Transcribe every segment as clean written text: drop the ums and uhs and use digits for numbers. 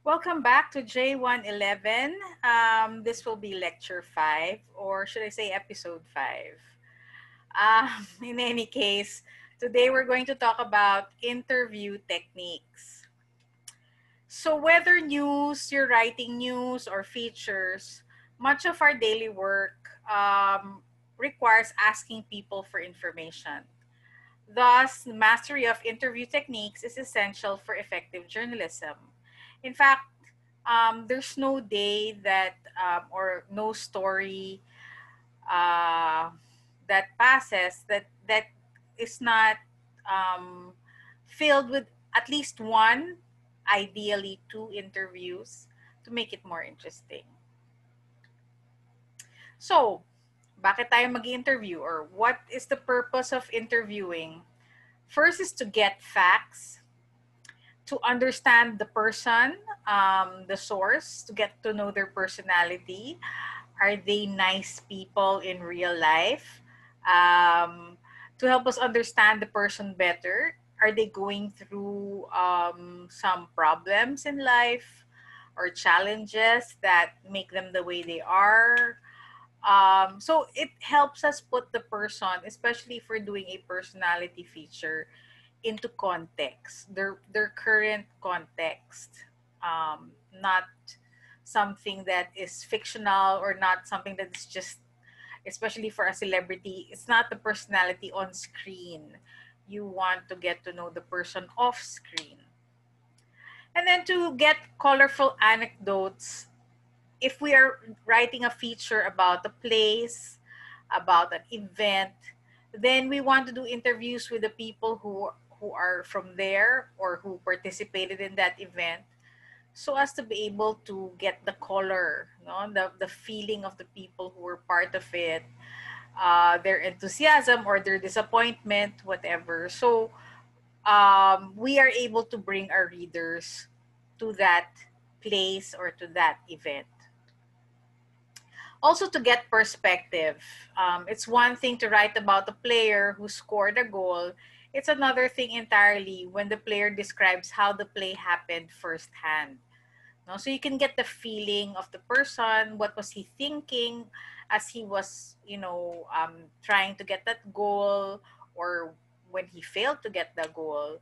Welcome back to J111. This will be lecture 5, or should I say episode 5. In any case, today we're going to talk about interview techniques. So whether news, you're writing news or features, much of our daily work requires asking people for information. Thus, mastery of interview techniques is essential for effective journalism. In fact, there's no day that, or no story that passes that is not filled with at least one, ideally two interviews to make it more interesting. So, bakit tayo mag-interview, or what is the purpose of interviewing? First is to get facts, to understand the person, the source, to get to know their personality. Are they nice people in real life? To help us understand the person better, are they going through some problems in life or challenges that make them the way they are? So it helps us put the person, especially if we're doing a personality feature, into context, their current context, not something that is fictional or not something that's just, especially for a celebrity, it's not the personality on screen. You want to get to know the person off screen. And then to get colorful anecdotes, if we are writing a feature about a place, about an event, then we want to do interviews with the people who are from there or who participated in that event, so as to be able to get the color, no? the feeling of the people who were part of it, their enthusiasm or their disappointment, whatever. So we are able to bring our readers to that place or to that event. Also to get perspective. It's one thing to write about a player who scored a goal. It's another thing entirely when the player describes how the play happened firsthand. No? So you can get the feeling of the person, what was he thinking as he was, trying to get that goal, or when he failed to get the goal.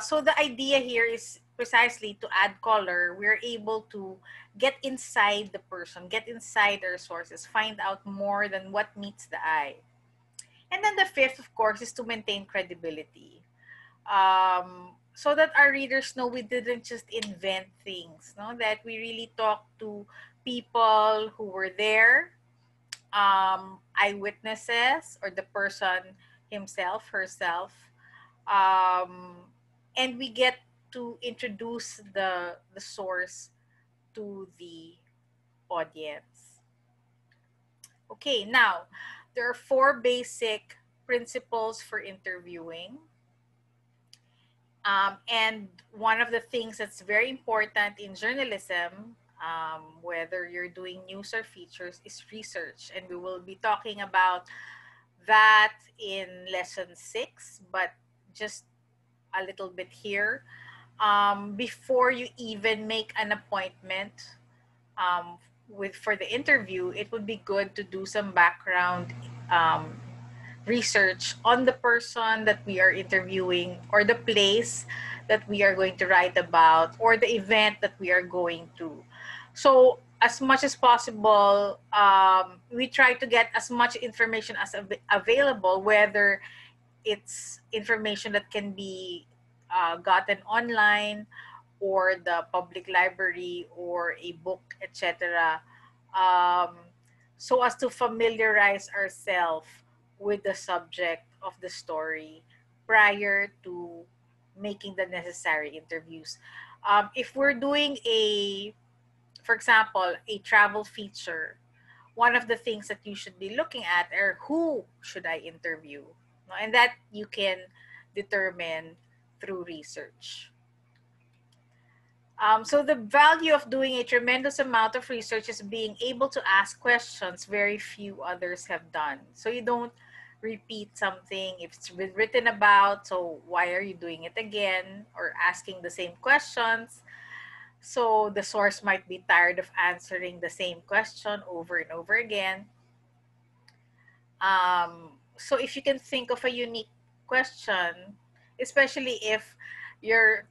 So the idea here is precisely to add color. We're able to get inside the person, get inside their sources, find out more than what meets the eye. And then the fifth, of course, is to maintain credibility, so that our readers know we didn't just invent things, no? That we really talked to people who were there, eyewitnesses, or the person himself, herself, and we get to introduce the source to the audience. Okay, now, there are 4 basic principles for interviewing. And one of the things that's very important in journalism, whether you're doing news or features, is research. And we will be talking about that in lesson 6, but just a little bit here. Before you even make an appointment for the interview, it would be good to do some background research on the person that we are interviewing, or the place that we are going to write about, or the event that we are going to. So as much as possible, we try to get as much information as available, whether it's information that can be gotten online, or the public library, or a book, etc., so as to familiarize ourselves with the subject of the story prior to making the necessary interviews. If we're doing for example, a travel feature, one of the things that you should be looking at are who should I interview, and that you can determine through research. So the value of doing a tremendous amount of research is being able to ask questions very few others have done. So you don't repeat something if it's been written about, so why are you doing it again, or asking the same questions. So the source might be tired of answering the same question over and over again. So if you can think of a unique question, especially if you're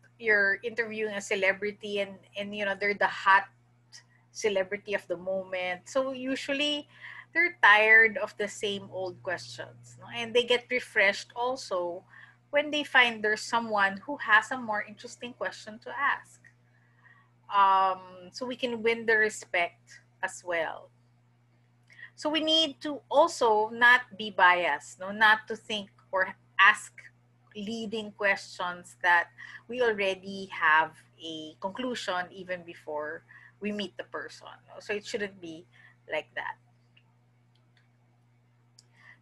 interviewing a celebrity and you know they're the hot celebrity of the moment, so usually they're tired of the same old questions, no? And they get refreshed also when they find there's someone who has a more interesting question to ask. So we can win the respect as well. So we need to also not be biased, no? Not to think or ask leading questions that we already have a conclusion even before we meet the person. No? So it shouldn't be like that.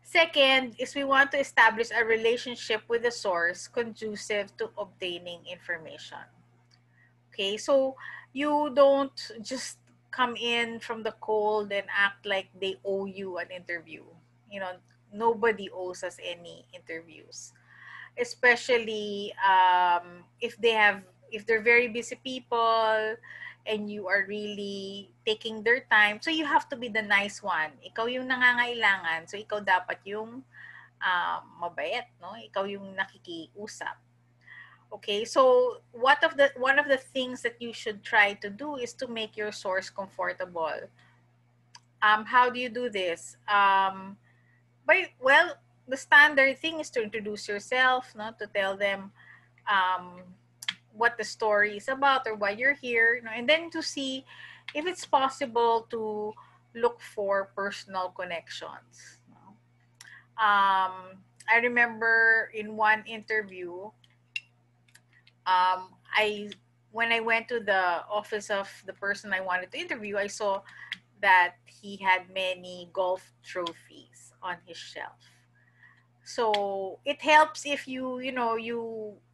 Second is we want to establish a relationship with the source conducive to obtaining information. Okay, so you don't just come in from the cold and act like they owe you an interview. You know, nobody owes us any interviews, especially if they're very busy people and you are really taking their time. So you have to be the nice one. Ikaw yung nangangailangan. So ikaw dapat yung mabait, no? Ikaw yung nakikiusap. Okay, so one of the things that you should try to do is to make your source comfortable. How do you do this? Well, the standard thing is to introduce yourself, no? To tell them what the story is about or why you're here, and then to see if it's possible to look for personal connections. I remember in one interview, when I went to the office of the person I wanted to interview, I saw that he had many golf trophies on his shelf. So it helps if you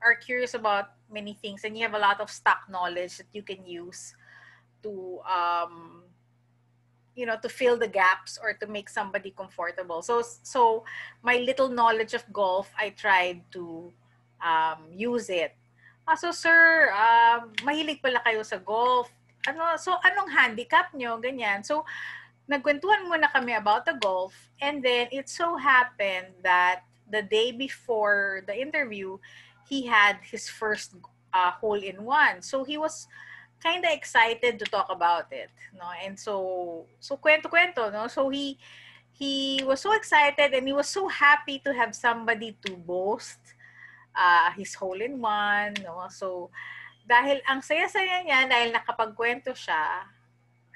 are curious about many things and you have a lot of stock knowledge that you can use to to fill the gaps or to make somebody comfortable. So my little knowledge of golf, I tried to use it. So sir, mahilig pala kayo sa golf. So anong handicap nyo? Ganyan. So nagkwentuhan muna kami about the golf, and then it so happened that the day before the interview, he had his first hole-in-one. So he was kind of excited to talk about it, no? And so kwento-kwento, no? So he was so excited and he was so happy to have somebody to boast his hole-in-one, no? So dahil ang saya-saya niya dahil nakapagkwento siya,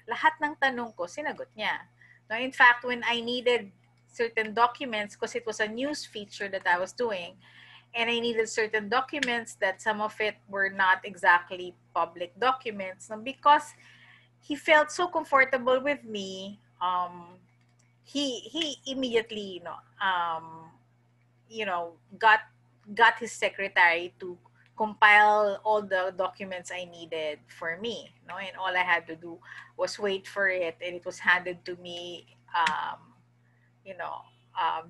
lahat ng tanong ko, sinagot niya. Now, in fact, when I needed certain documents, because it was a news feature that I was doing, and I needed certain documents that some of it were not exactly public documents, now, because he felt so comfortable with me, he immediately got his secretary to compile all the documents I needed for me, no? And all I had to do was wait for it, and it was handed to me,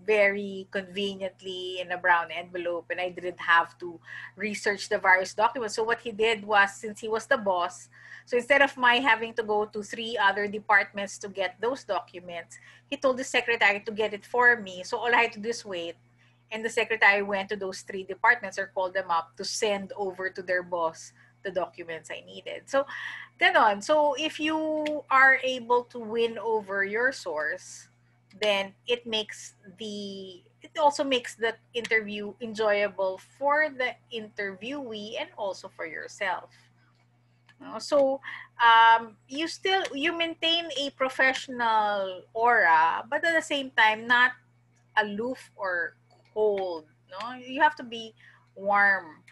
very conveniently in a brown envelope, and I didn't have to research the various documents. So what he did was, since he was the boss, so instead of my having to go to 3 other departments to get those documents, he told the secretary to get it for me. So all I had to do is wait. And the secretary went to those 3 departments or called them up to send over to their boss the documents I needed. So, ganon. So, if you are able to win over your source, then it also makes the interview enjoyable for the interviewee and also for yourself. So, you maintain a professional aura, but at the same time, not aloof or cold, no? You have to be warm,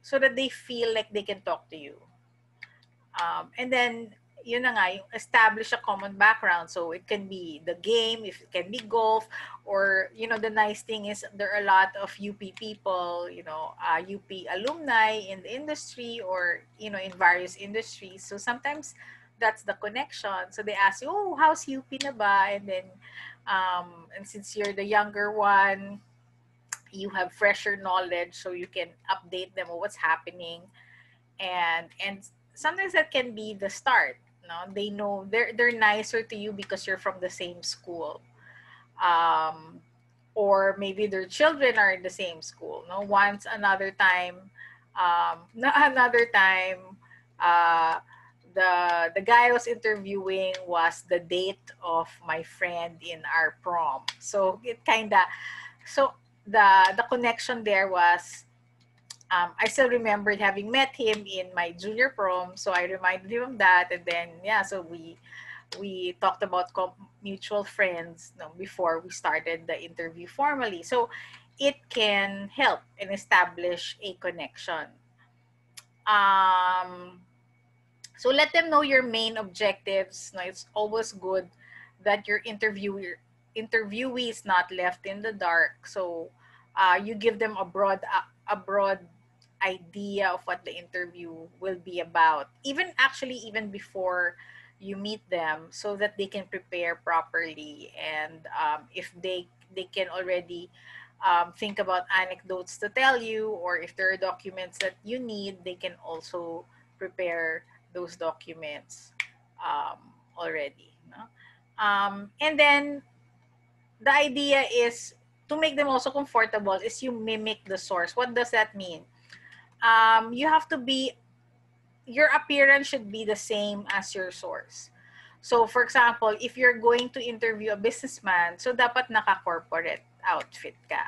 so that they feel like they can talk to you. And then, yun na nga, establish a common background. So it can be the game, if it can be golf, or, the nice thing is there are a lot of UP people, UP alumni in the industry or, in various industries. So sometimes that's the connection. So they ask you, oh, how's UP na ba? And then, and since you're the younger one, you have fresher knowledge, so you can update them on what's happening. And sometimes that can be the start. No, they know they're nicer to you because you're from the same school. Or maybe their children are in the same school. No, once another time, the guy I was interviewing was the date of my friend in our prom. So it kinda, so the connection there was, I still remembered having met him in my junior prom. So I reminded him of that, and then yeah, so we talked about mutual friends, you know, before we started the interview formally. So it can help and establish a connection. So let them know your main objectives. You know, it's always good that your interviewee is not left in the dark. So you give them a broad idea of what the interview will be about, even before you meet them, so that they can prepare properly. And if they can already think about anecdotes to tell you, or if there are documents that you need, they can also prepare those documents already. No? And then the idea is to make them also comfortable is you mimic the source. What does that mean? You have to be, your appearance should be the same as your source. So, for example, if you're going to interview a businessman, so dapat naka-corporate outfit ka.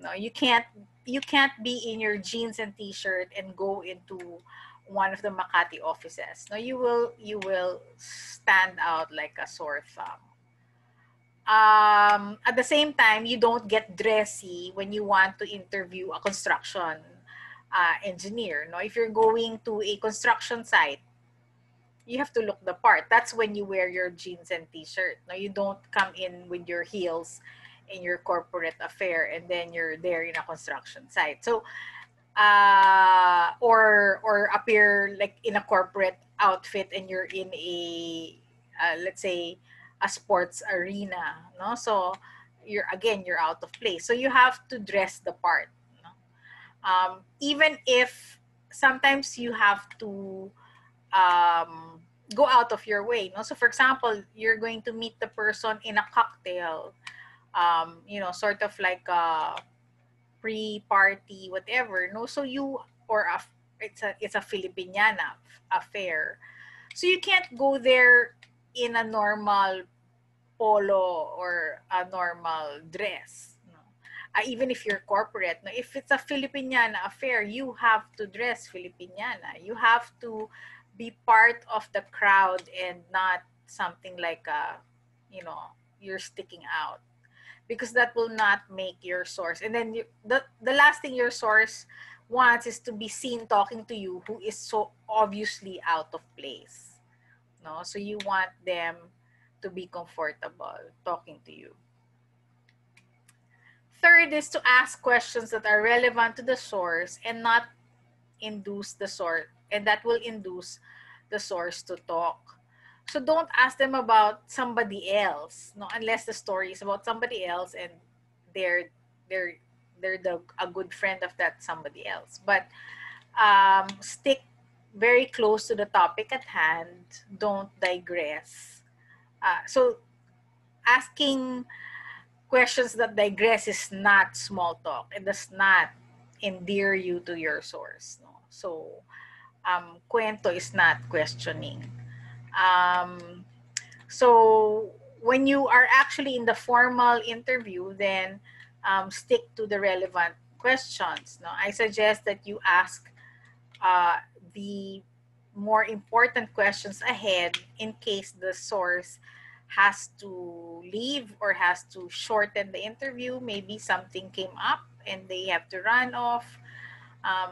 No, you can't be in your jeans and t-shirt and go into one of the Makati offices. No, you will stand out like a sore thumb. At the same time, you don't get dressy when you want to interview a construction engineer. No, if you're going to a construction site, you have to look the part. That's when you wear your jeans and t-shirt. No, you don't come in with your heels in your corporate affair and then you're there in a construction site. So, or appear like in a corporate outfit and you're in a let's say a sports arena. No, so you're out of place. So you have to dress the part. Even if sometimes you have to go out of your way. No? So, for example, you're going to meet the person in a cocktail, you know, sort of like a pre-party, whatever. No, so it's a Filipiniana affair. So you can't go there in a normal polo or a normal dress. Even if you're corporate, no, if it's a Filipiniana affair, you have to dress Filipiniana. You have to be part of the crowd and not something like a, you know, you're sticking out, because that will not make your source. And then the last thing your source wants is to be seen talking to you, who is so obviously out of place. No, so you want them to be comfortable talking to you. Third is to ask questions that are relevant to the source and not induce the source, and that will induce the source to talk. So don't ask them about somebody else, no, unless the story is about somebody else and they're a good friend of that somebody else. But stick very close to the topic at hand. Don't digress. So asking questions that digress is not small talk. It does not endear you to your source. No? So, kwento is not questioning. So, when you are actually in the formal interview, then stick to the relevant questions. No? I suggest that you ask the more important questions ahead, in case the source has to leave or has to shorten the interview. Maybe something came up and they have to run off.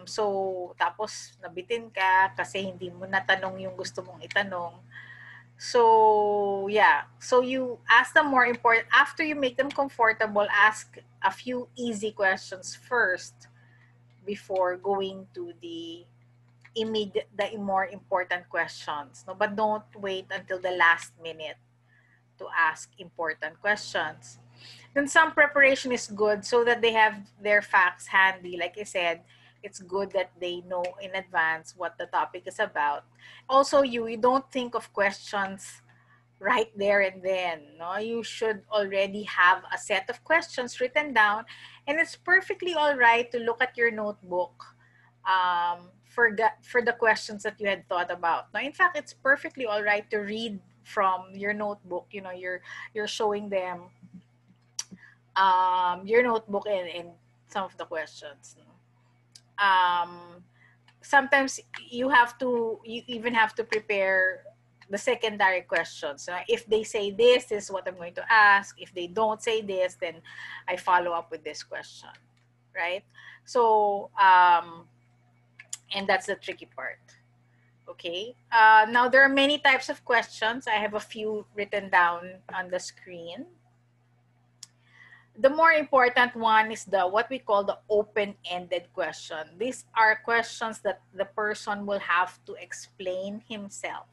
So, tapos nabitin ka kasi hindi mo natanong yung gusto mong itanong. So, yeah. So, you ask them more important. After you make them comfortable, ask a few easy questions first before going to the the more important questions. No? But don't wait until the last minute to ask important questions. Then some preparation is good so that they have their facts handy. Like I said, it's good that they know in advance what the topic is about. Also, you don't think of questions right there and then. No? You should already have a set of questions written down, and it's perfectly all right to look at your notebook for the questions that you had thought about. Now, in fact, it's perfectly all right to read from your notebook. You know, you're showing them your notebook and some of the questions. Sometimes you even have to prepare the secondary questions. So if they say this, this is what I'm going to ask. If they don't say this, then I follow up with this question, right? So, and that's the tricky part, okay? Now, there are many types of questions. I have a few written down on the screen. The more important one is what we call the open-ended question. These are questions that the person will have to explain himself,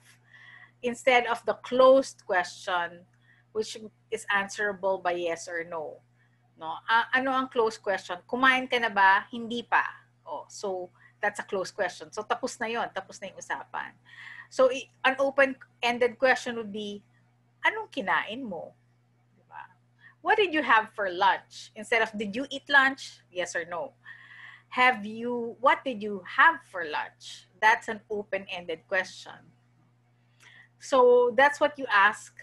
instead of the closed question, which is answerable by yes or no. No? Ano ang closed question? Kumain ka na ba? Hindi pa. Oh, so that's a closed question. So tapos na yon, tapos na yung usapan. So an open-ended question would be, anong kinain mo? Diba? What did you have for lunch? Instead of, did you eat lunch? Yes or no. What did you have for lunch? That's an open-ended question. So that's what you ask.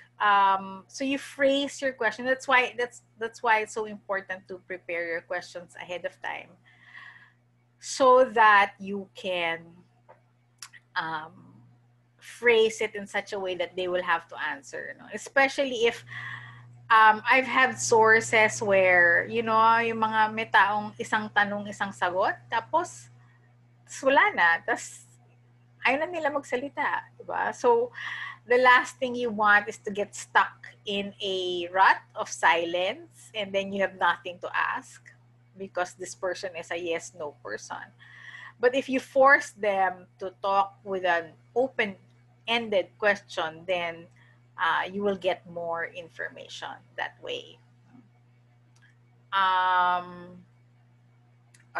So you phrase your question. That's why it's so important to prepare your questions ahead of time, so that you can phrase it in such a way that they will have to answer. You know? Especially if I've had sources where, you know, yung mga may taong isang tanong, isang sagot, tapos wala na, tapos ayaw na nila magsalita, diba? So the last thing you want is to get stuck in a rut of silence, and then you have nothing to ask because this person is a yes-no person. But if you force them to talk with an open-ended question, then you will get more information that way. All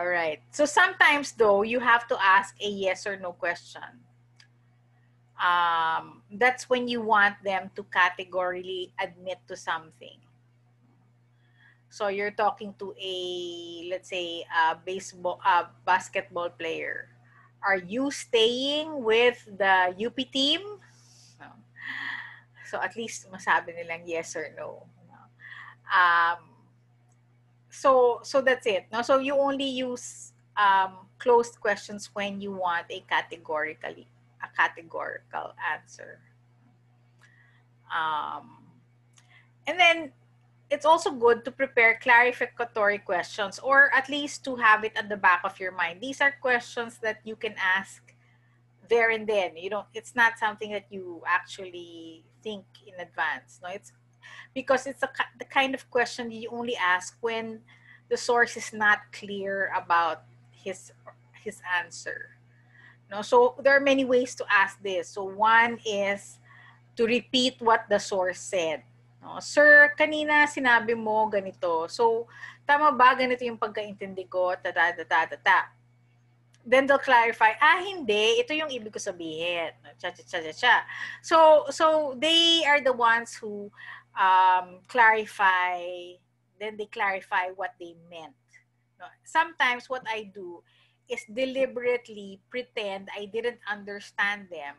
right. So sometimes, though, you have to ask a yes or no question. That's when you want them to categorically admit to something. So you're talking to a, let's say, a basketball player. Are you staying with the UP team? No. So at least masabi nilang yes or no. So that's it. No? So you only use closed questions when you want a categorical answer. And then it's also good to prepare clarificatory questions, or at least to have it at the back of your mind. These are questions that you can ask there and then. You don't, it's not something that you actually think in advance. No, it's because it's the kind of question you only ask when the source is not clear about his answer. No, so there are many ways to ask this. So one is to repeat what the source said. No, sir, kanina sinabi mo ganito. So tama ba ganito yung pagkaintindi ko? Then they'll clarify, hindi, ito yung ibig ko sabihin. So they are the ones who clarify what they meant. Sometimes what I do is deliberately pretend I didn't understand them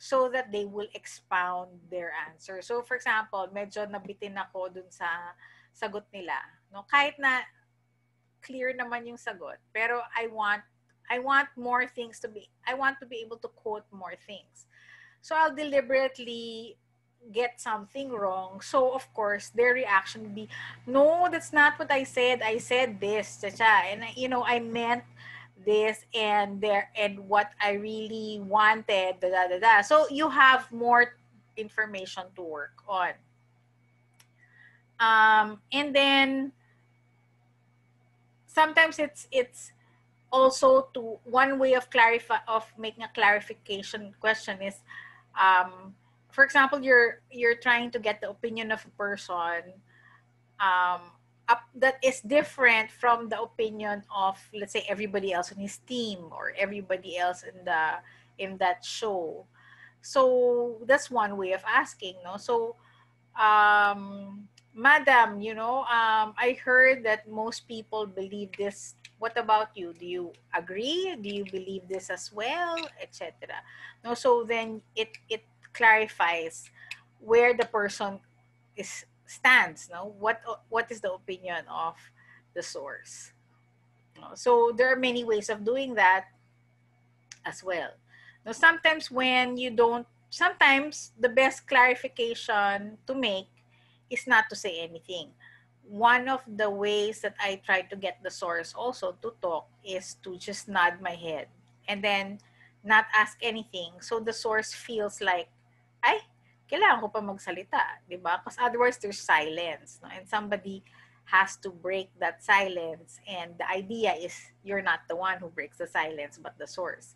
so that they will expound their answer. So for example, medyo nabitin ako dun sa sagot nila. No, kahit na clear naman yung sagot, pero I want more things to be, I want to be able to quote more things. So I'll deliberately get something wrong. So of course, their reaction would be, no, that's not what I said. I said this, and you know, I meant this, and there, and what I really wanted. So you have more information to work on. And then sometimes it's also to one way of making a clarification question is, for example, you're trying to get the opinion of a person that is different from the opinion of, let's say, everybody else in his team or everybody else in the that show. So that's one way of asking, no? So, madam, you know, I heard that most people believe this. What about you? Do you agree? Do you believe this as well, etc.? No, so then it clarifies where the person stands. No, what is the opinion of the source? No? So there are many ways of doing that as well. Now, sometimes sometimes the best clarification to make is not to say anything. One of the ways that I try to get the source also to talk is to just nod my head and then not ask anything. So the source feels like, ay, kailangan ko pa magsalita, di ba? Because otherwise there's silence, no? And somebody has to break that silence. And the idea is you're not the one who breaks the silence, but the source.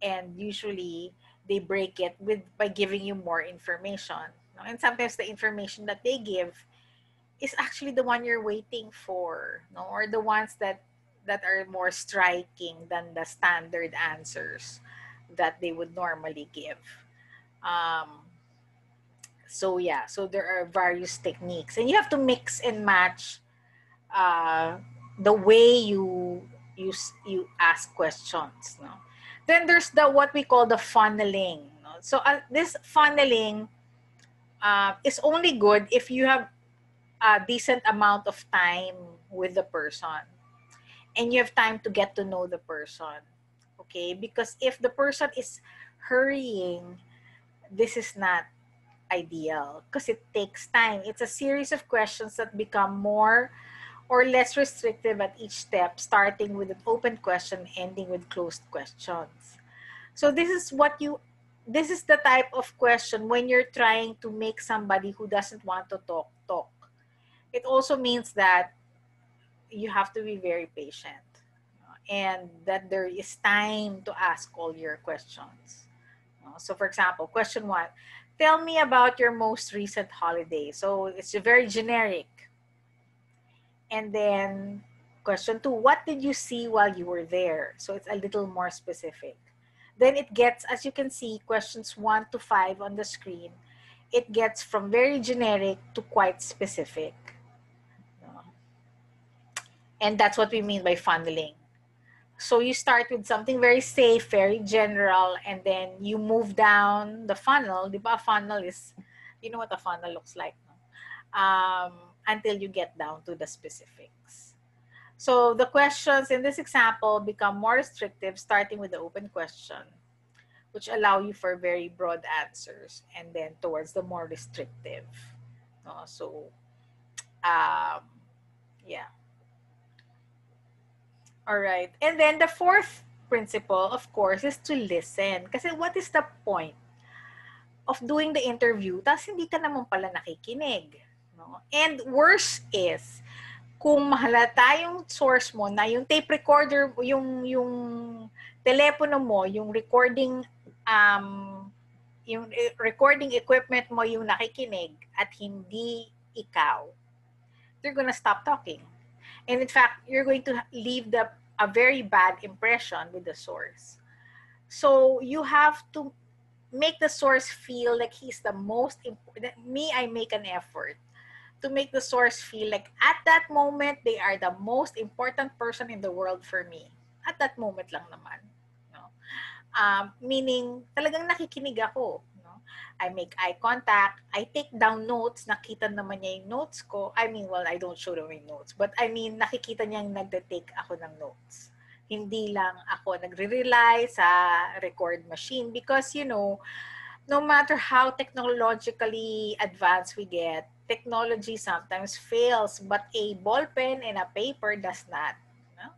And usually they break it by giving you more information. No? And sometimes the information that they give is actually the one you're waiting for, no? Or the ones that are more striking than the standard answers that they would normally give. So yeah, so there are various techniques. And you have to mix and match the way you ask questions. No? Then there's what we call the funneling. No? So this funneling is only good if you have a decent amount of time with the person and you have time to get to know the person, okay? Because if the person is hurrying, this is not ideal because it takes time. It's a series of questions that become more or less restrictive at each step, starting with an open question, ending with closed questions. So this is the type of question when you're trying to make somebody who doesn't want to talk, talk. It also means that you have to be very patient and that there is time to ask all your questions. So for example, question one, tell me about your most recent holiday. So it's very generic. And then question two, what did you see while you were there? So it's a little more specific. Then it gets, as you can see, questions 1 to 5 on the screen. It gets from very generic to quite specific. And that's what we mean by funneling. So you start with something very safe, very general, and then you move down the funnel. Diba? Funnel is, you know what a funnel looks like. No? Until you get down to the specifics. So the questions in this example become more restrictive, starting with the open question, which allow you for very broad answers, and then towards the more restrictive. So, yeah. All right. And then the fourth principle, of course, is to listen. Kasi what is the point of doing the interview? Tapos hindi ka naman pala nakikinig. No? And worse is, kung mahalata yung source mo na yung tape recorder, yung telepono mo, yung recording equipment mo yung nakikinig at hindi ikaw, they're gonna stop talking. And in fact, you're going to leave a very bad impression with the source. So you have to make the source feel like he's the most important. Me, I make an effort to make the source feel like at that moment, they are the most important person in the world for me. At that moment lang naman. No? Meaning, talagang nakikinig ako. No? I make eye contact. I take down notes. Nakita naman niya yung notes ko. I mean, well, I don't show them my notes. But I mean, nakikita niya yung nagda-take ako ng notes. Hindi lang ako nagre-rely sa record machine. Because, you know, no matter how technologically advanced we get, technology sometimes fails, but a ball pen and a paper does not. No?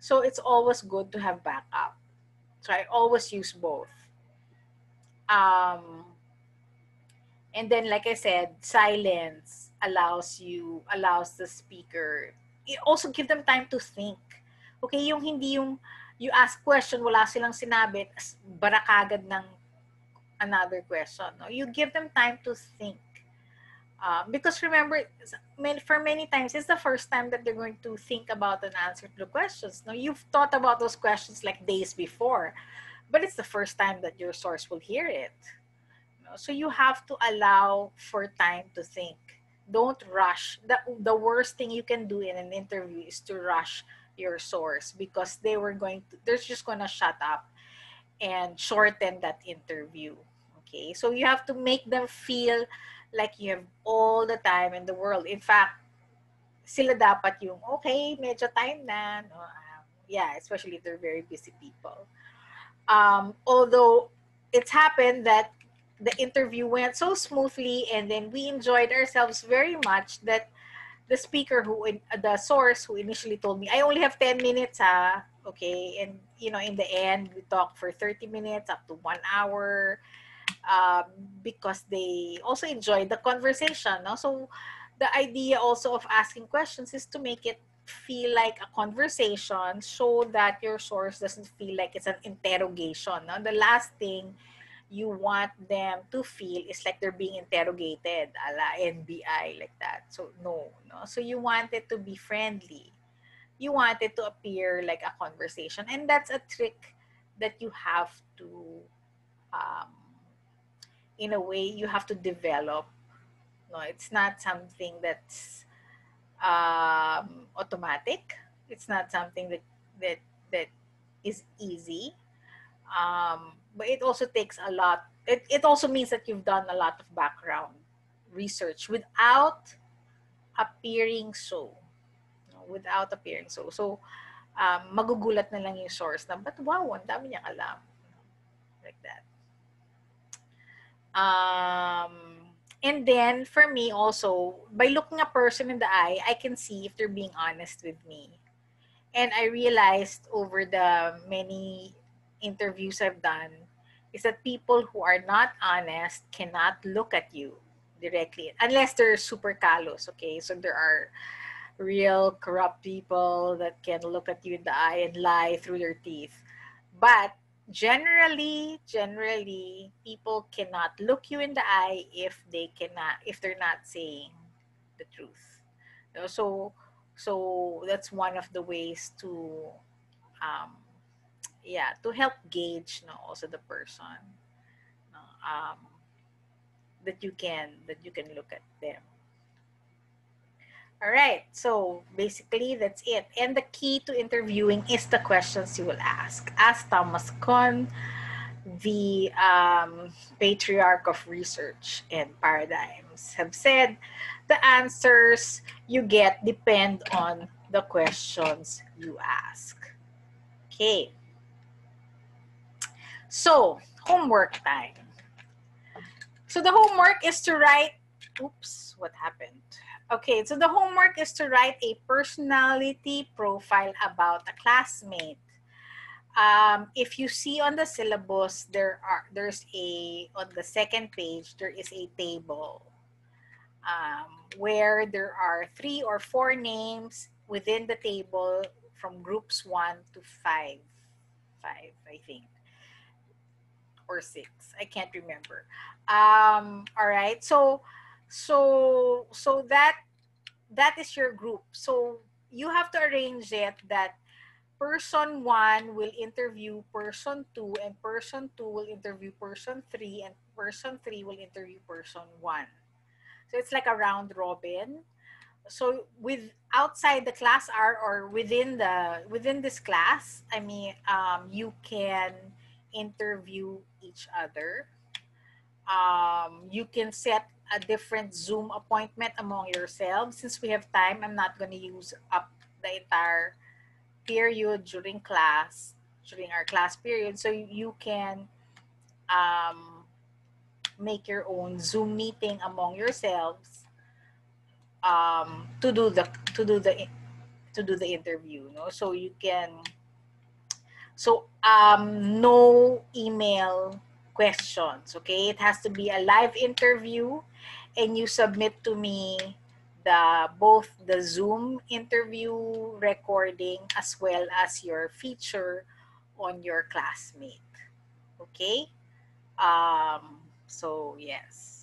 So it's always good to have backup. So I always use both. And then, like I said, silence allows the speaker. It also gives them time to think Okay, yung hindi yung you ask question, wala silang sinabi, barakagad ng another question. No? You give them time to think. Because remember, for many times, it's the first time that they're going to think about an answer to the questions. Now, you've thought about those questions like days before, but it's the first time that your source will hear it. So you have to allow for time to think. Don't rush. The worst thing you can do in an interview is to rush your source, because they're just going to shut up and shorten that interview. Okay, so you have to make them feel like you have all the time in the world. In fact, sila dapat yung, okay, medyo time na. No? Yeah, especially if they're very busy people. Although it's happened that the interview went so smoothly and then we enjoyed ourselves very much that the speaker the source who initially told me, I only have 10 minutes, ha? Okay, and you know, in the end, we talked for 30 minutes up to 1 hour. Because they also enjoyed the conversation. No? So the idea also of asking questions is to make it feel like a conversation so that your source doesn't feel like it's an interrogation. No? The last thing you want them to feel is like they're being interrogated, a la NBI, like that. So no. So you want it to be friendly. You want it to appear like a conversation. And that's a trick that you have to in a way, you have to develop. No, it's not something that's automatic. It's not something that is easy. But it also takes a lot. It also means that you've done a lot of background research without appearing so. No, without appearing so. So, magugulat na lang yung source na, but wow, ang dami niyang alam. Like that. And then for me also, by looking a person in the eye, I can see if they're being honest with me. And I realized over the many interviews I've done is that people who are not honest cannot look at you directly unless they're super callous. Okay, so there are real corrupt people that can look at you in the eye and lie through their teeth. But Generally, people cannot look you in the eye if they're not saying the truth. So that's one of the ways to, to help gauge, no, also the person, no, that you can look at them. All right. So basically, that's it. And the key to interviewing is the questions you will ask. As Thomas Kuhn, the patriarch of research and paradigms, have said, the answers you get depend on the questions you ask. Okay. So homework time. So the homework is to write. Oops, what happened? Okay, so the homework is to write a personality profile about a classmate. If you see on the syllabus, on the second page, there is a table where there are 3 or 4 names within the table from groups 1 to 5, I think, or 6. I can't remember. All right, so that is your group. So you have to arrange it that person 1 will interview person 2, and person 2 will interview person 3, and person 3 will interview person 1. So it's like a round robin. So with outside the class hour or within this class, I mean, you can interview each other. You can set a different Zoom appointment among yourselves. Since we have time, I'm not going to use up the entire period during our class period. So you can make your own Zoom meeting among yourselves to do the interview. No, so you can. So no email questions. Okay, it has to be a live interview, and you submit to me both the Zoom interview recording as well as your feature on your classmate. Okay? So yes.